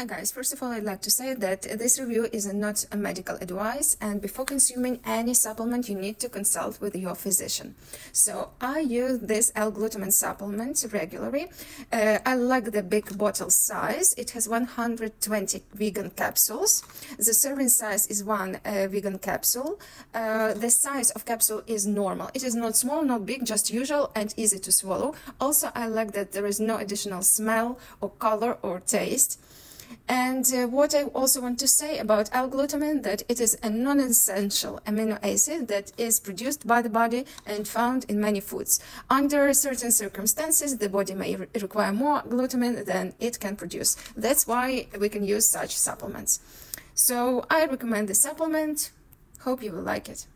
Hi guys, first of all I'd like to say that this review is not a medical advice, and before consuming any supplement you need to consult with your physician. So I use this L-glutamine supplement regularly. I like the big bottle size. It has 120 vegan capsules. The serving size is one vegan capsule. The size of capsule is normal. It is not small, not big, just usual and easy to swallow. Also I like that there is no additional smell or color or taste. And what I also want to say about L-glutamine, that it is a non-essential amino acid that is produced by the body and found in many foods. Under certain circumstances, the body may require more glutamine than it can produce. That's why we can use such supplements. So I recommend the supplement. Hope you will like it.